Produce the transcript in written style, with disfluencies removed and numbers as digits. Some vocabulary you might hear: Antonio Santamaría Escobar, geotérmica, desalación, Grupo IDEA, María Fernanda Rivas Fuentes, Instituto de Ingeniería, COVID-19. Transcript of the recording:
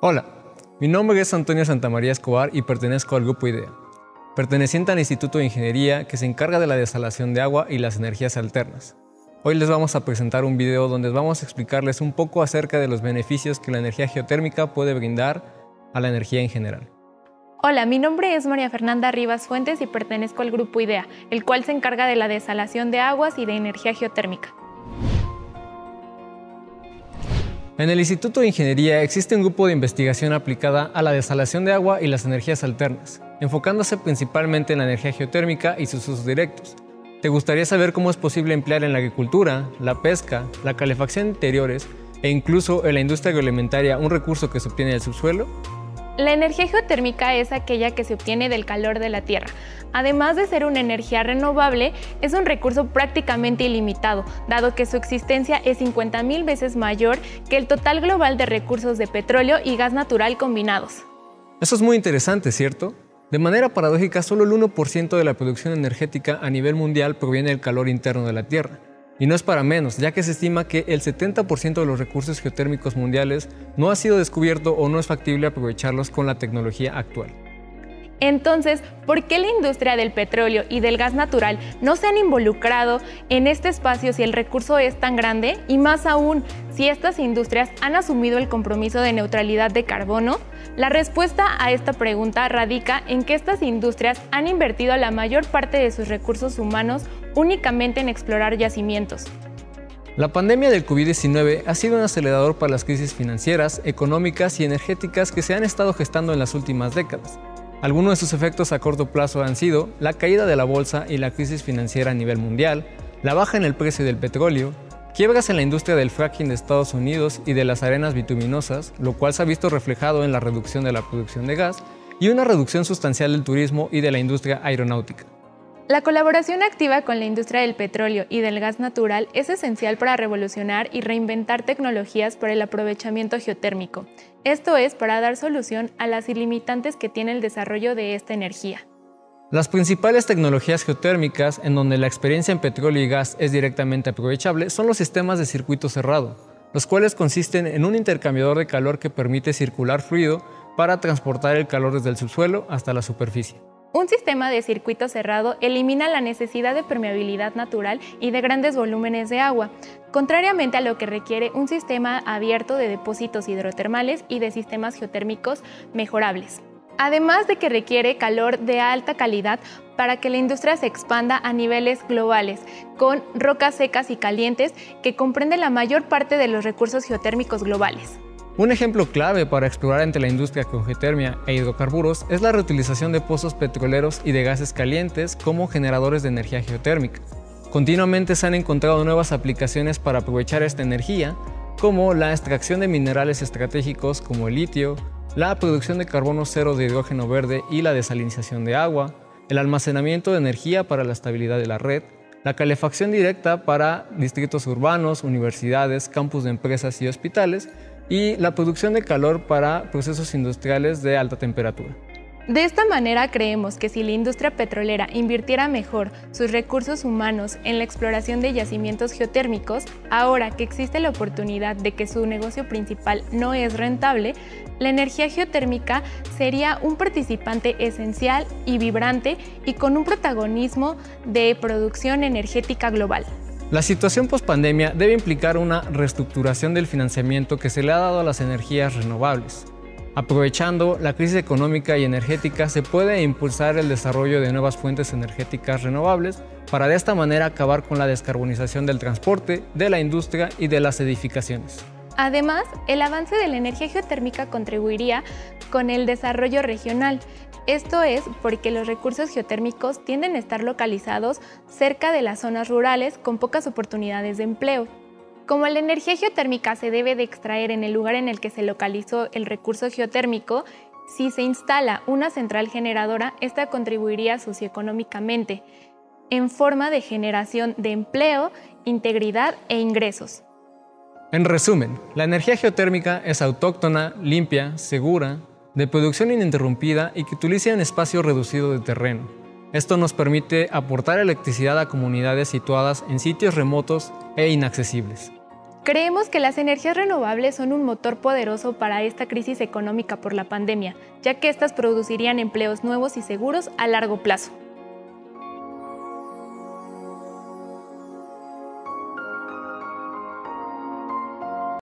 Hola, mi nombre es Antonio Santamaría Escobar y pertenezco al Grupo IDEA, perteneciente al Instituto de Ingeniería que se encarga de la desalación de agua y las energías alternas. Hoy les vamos a presentar un video donde vamos a explicarles un poco acerca de los beneficios que la energía geotérmica puede brindar a la energía en general. Hola, mi nombre es María Fernanda Rivas Fuentes y pertenezco al Grupo IDEA, el cual se encarga de la desalación de aguas y de energía geotérmica. En el Instituto de Ingeniería existe un grupo de investigación aplicada a la desalación de agua y las energías alternas, enfocándose principalmente en la energía geotérmica y sus usos directos. ¿Te gustaría saber cómo es posible emplear en la agricultura, la pesca, la calefacción de interiores e incluso en la industria agroalimentaria un recurso que se obtiene del subsuelo? La energía geotérmica es aquella que se obtiene del calor de la Tierra. Además de ser una energía renovable, es un recurso prácticamente ilimitado, dado que su existencia es 50.000 veces mayor que el total global de recursos de petróleo y gas natural combinados. Eso es muy interesante, ¿cierto? De manera paradójica, solo el 1% de la producción energética a nivel mundial proviene del calor interno de la Tierra. Y no es para menos, ya que se estima que el 70% de los recursos geotérmicos mundiales no ha sido descubierto o no es factible aprovecharlos con la tecnología actual. Entonces, ¿por qué la industria del petróleo y del gas natural no se han involucrado en este espacio si el recurso es tan grande? Y más aún, si estas industrias han asumido el compromiso de neutralidad de carbono. La respuesta a esta pregunta radica en que estas industrias han invertido la mayor parte de sus recursos humanos únicamente en explorar yacimientos. La pandemia del COVID-19 ha sido un acelerador para las crisis financieras, económicas y energéticas que se han estado gestando en las últimas décadas. Algunos de sus efectos a corto plazo han sido la caída de la bolsa y la crisis financiera a nivel mundial, la baja en el precio del petróleo, quiebras en la industria del fracking de Estados Unidos y de las arenas bituminosas, lo cual se ha visto reflejado en la reducción de la producción de gas y una reducción sustancial del turismo y de la industria aeronáutica. La colaboración activa con la industria del petróleo y del gas natural es esencial para revolucionar y reinventar tecnologías para el aprovechamiento geotérmico. Esto es para dar solución a las limitantes que tiene el desarrollo de esta energía. Las principales tecnologías geotérmicas en donde la experiencia en petróleo y gas es directamente aprovechable son los sistemas de circuito cerrado, los cuales consisten en un intercambiador de calor que permite circular fluido para transportar el calor desde el subsuelo hasta la superficie. Un sistema de circuito cerrado elimina la necesidad de permeabilidad natural y de grandes volúmenes de agua, contrariamente a lo que requiere un sistema abierto de depósitos hidrotermales y de sistemas geotérmicos mejorables. Además de que requiere calor de alta calidad para que la industria se expanda a niveles globales, con rocas secas y calientes que comprenden la mayor parte de los recursos geotérmicos globales. Un ejemplo clave para explorar entre la industria con geotermia e hidrocarburos es la reutilización de pozos petroleros y de gases calientes como generadores de energía geotérmica. Continuamente se han encontrado nuevas aplicaciones para aprovechar esta energía, como la extracción de minerales estratégicos como el litio, la producción de carbono cero de hidrógeno verde y la desalinización de agua, el almacenamiento de energía para la estabilidad de la red, la calefacción directa para distritos urbanos, universidades, campus de empresas y hospitales, y la producción de calor para procesos industriales de alta temperatura. De esta manera creemos que si la industria petrolera invirtiera mejor sus recursos humanos en la exploración de yacimientos geotérmicos, ahora que existe la oportunidad de que su negocio principal no es rentable, la energía geotérmica sería un participante esencial y vibrante y con un protagonismo de producción energética global. La situación pospandemia debe implicar una reestructuración del financiamiento que se le ha dado a las energías renovables. Aprovechando la crisis económica y energética, se puede impulsar el desarrollo de nuevas fuentes energéticas renovables para de esta manera acabar con la descarbonización del transporte, de la industria y de las edificaciones. Además, el avance de la energía geotérmica contribuiría con el desarrollo regional. Esto es porque los recursos geotérmicos tienden a estar localizados cerca de las zonas rurales con pocas oportunidades de empleo. Como la energía geotérmica se debe de extraer en el lugar en el que se localizó el recurso geotérmico, si se instala una central generadora, esta contribuiría socioeconómicamente, en forma de generación de empleo, integridad e ingresos. En resumen, la energía geotérmica es autóctona, limpia, segura, de producción ininterrumpida y que utiliza un espacio reducido de terreno. Esto nos permite aportar electricidad a comunidades situadas en sitios remotos e inaccesibles. Creemos que las energías renovables son un motor poderoso para esta crisis económica por la pandemia, ya que estas producirían empleos nuevos y seguros a largo plazo.